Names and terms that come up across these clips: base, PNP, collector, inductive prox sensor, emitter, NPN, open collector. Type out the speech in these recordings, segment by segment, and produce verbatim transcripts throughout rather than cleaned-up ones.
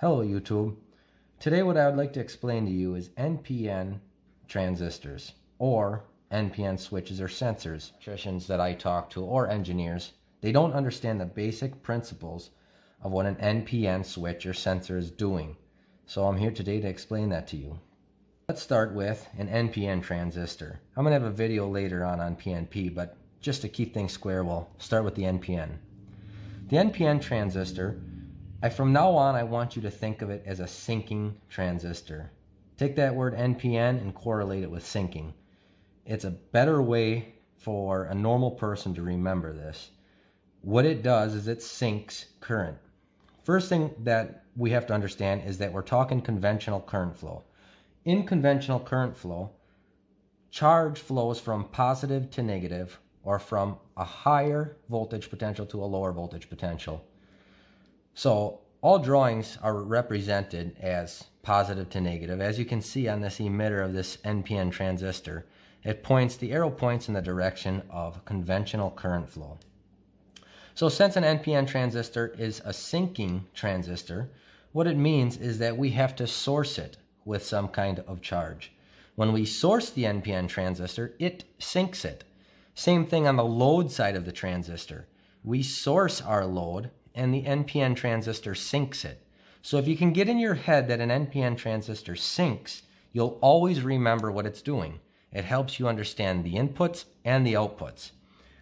Hello YouTube. Today what I would like to explain to you is N P N transistors or N P N switches or sensors. Electricians that I talk to or engineers, they don't understand the basic principles of what an N P N switch or sensor is doing. So I'm here today to explain that to you. Let's start with an N P N transistor. I'm going to have a video later on on P N P, but just to keep things square, we'll start with the N P N. The N P N transistor, I, from now on, I want you to think of it as a sinking transistor. Take that word N P N and correlate it with sinking. It's a better way for a normal person to remember this. What it does is it sinks current. First thing that we have to understand is that we're talking conventional current flow. In conventional current flow, charge flows from positive to negative, or from a higher voltage potential to a lower voltage potential. So all drawings are represented as positive to negative. As you can see on this emitter of this N P N transistor, it points, the arrow points in the direction of conventional current flow. So since an N P N transistor is a sinking transistor, what it means is that we have to source it with some kind of charge. When we source the N P N transistor, it sinks it. Same thing on the load side of the transistor. We source our load and the N P N transistor sinks it. So if you can get in your head that an N P N transistor sinks, you'll always remember what it's doing. It helps you understand the inputs and the outputs.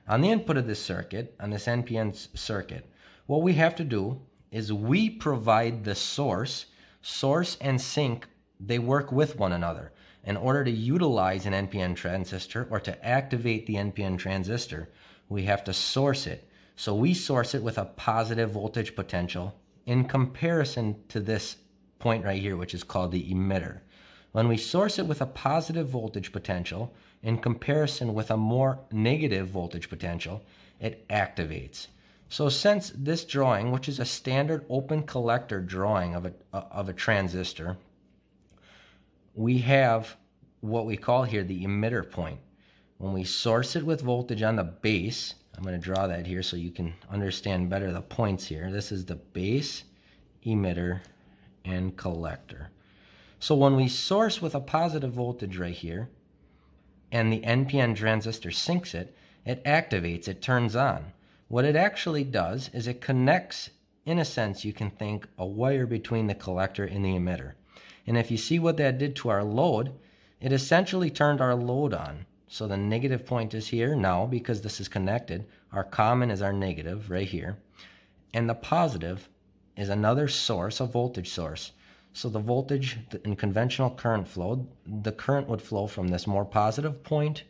On the input of this circuit, on this N P N circuit, what we have to do is we provide the source. Source and sink, they work with one another. In order to utilize an N P N transistor or to activate the N P N transistor, we have to source it. So we source it with a positive voltage potential in comparison to this point right here, which is called the emitter. When we source it with a positive voltage potential in comparison with a more negative voltage potential, it activates. So since this drawing, which is a standard open collector drawing of a, of a transistor, we have what we call here the emitter point. When we source it with voltage on the base, I'm going to draw that here so you can understand better the points here. This is the base, emitter, and collector. So when we source with a positive voltage right here, and the N P N transistor sinks it, it activates, it turns on. What it actually does is it connects, in a sense, you can think, a wire between the collector and the emitter. And if you see what that did to our load, it essentially turned our load on. So the negative point is here now because this is connected. Our common is our negative right here. And the positive is another source, a voltage source. So the voltage in conventional current flow, the current would flow from this more positive point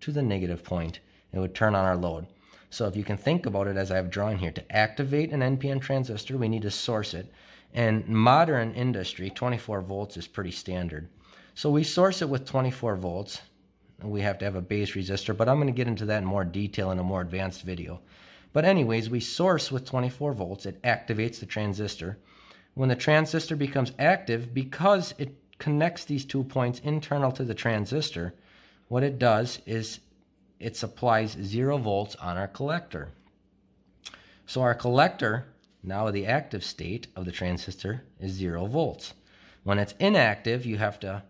to the negative point. It would turn on our load. So if you can think about it as I've drawn here, to activate an N P N transistor, we need to source it. And modern industry, twenty-four volts is pretty standard. So we source it with twenty-four volts. We have to have a base resistor, but I'm going to get into that in more detail in a more advanced video. But anyways, we source with twenty-four volts. It activates the transistor. When the transistor becomes active, because it connects these two points internal to the transistor, what it does is it supplies zero volts on our collector. So our collector, now the active state of the transistor, is zero volts. When it's inactive, you have to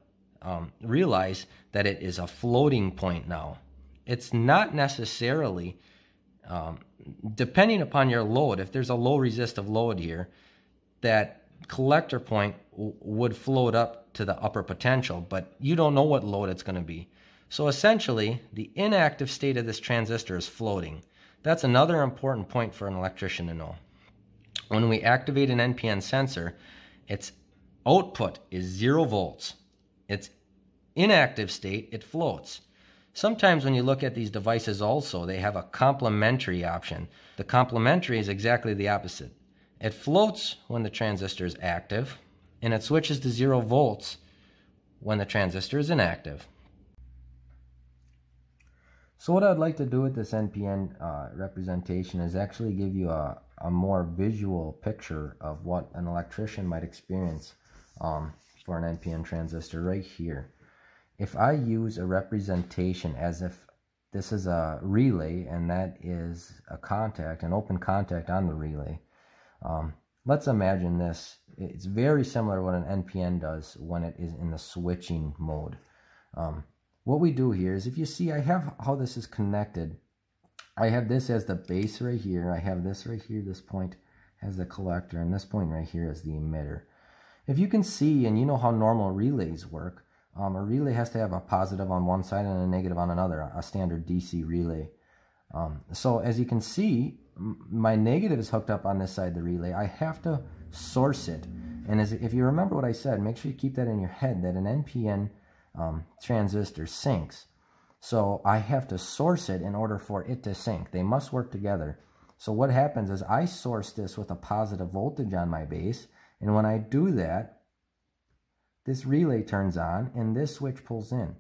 Um, realize that it is a floating point now. It's not necessarily, um, depending upon your load, if there's a low resistive load here, that collector point would float up to the upper potential, but you don't know what load it's going to be. So essentially, the inactive state of this transistor is floating. That's another important point for an electrician to know. When we activate an N P N sensor, its output is zero volts. Its inactive state, it floats. Sometimes when you look at these devices also, they have a complementary option. The complementary is exactly the opposite. It floats when the transistor is active, and it switches to zero volts when the transistor is inactive. So what I'd like to do with this N P N uh, representation is actually give you a, a more visual picture of what an electrician might experience um, for an N P N transistor right here. If I use a representation as if this is a relay and that is a contact, an open contact on the relay, um, let's imagine this. It's very similar to what an N P N does when it is in the switching mode. Um, what we do here is, if you see, I have how this is connected. I have this as the base right here. I have this right here, this point as the collector, and this point right here is the emitter. If you can see, and you know how normal relays work, um, a relay has to have a positive on one side and a negative on another, a standard D C relay. Um, so as you can see, my negative is hooked up on this side of the relay. I have to source it. And as, if you remember what I said, make sure you keep that in your head, that an N P N um, transistor syncs. So I have to source it in order for it to sync. They must work together. So what happens is I source this with a positive voltage on my base. And when I do that, this relay turns on and this switch pulls in.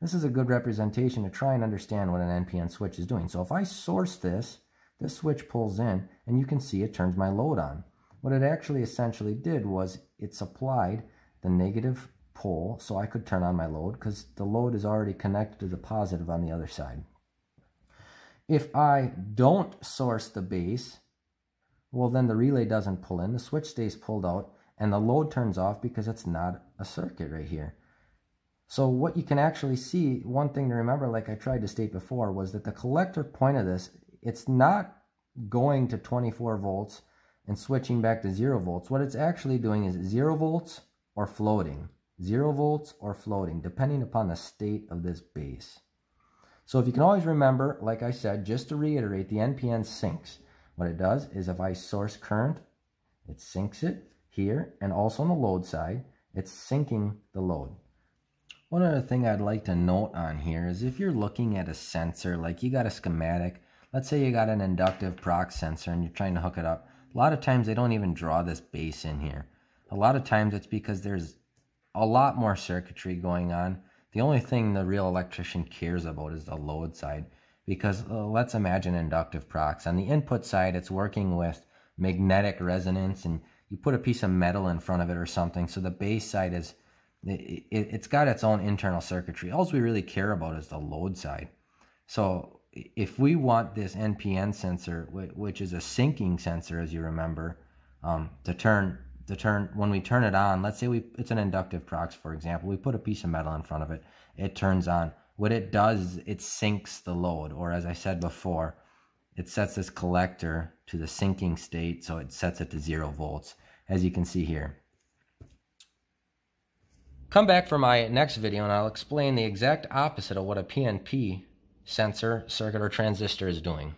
This is a good representation to try and understand what an N P N switch is doing. So if I source this, this switch pulls in, and you can see it turns my load on. What it actually essentially did was it supplied the negative pole so I could turn on my load, because the load is already connected to the positive on the other side. If I don't source the base, well, then the relay doesn't pull in, the switch stays pulled out, and the load turns off because it's not a circuit right here. So what you can actually see, one thing to remember, like I tried to state before, was that the collector point of this, it's not going to twenty-four volts and switching back to zero volts. What it's actually doing is zero volts or floating, zero volts or floating, depending upon the state of this base. So if you can always remember, like I said, just to reiterate, the N P N syncs. What it does is if I source current, it syncs it here, and also on the load side, it's syncing the load. One other thing I'd like to note on here is if you're looking at a sensor, like you got a schematic, let's say you got an inductive prox sensor and you're trying to hook it up. A lot of times they don't even draw this base in here. A lot of times it's because there's a lot more circuitry going on. The only thing the real electrician cares about is the load side, because uh, let's imagine inductive prox. On the input side, it's working with magnetic resonance, and you put a piece of metal in front of it or something. So the base side is, it, it, it's got its own internal circuitry. All we really care about is the load side. So if we want this N P N sensor, which is a syncing sensor, as you remember, um, to turn, to turn when we turn it on, let's say we it's an inductive prox, for example, we put a piece of metal in front of it, it turns on. What it does is it syncs the load, or as I said before, it sets this collector to the syncing state, so it sets it to zero volts, as you can see here. Come back for my next video, and I'll explain the exact opposite of what a P N P sensor, circuit, or transistor is doing.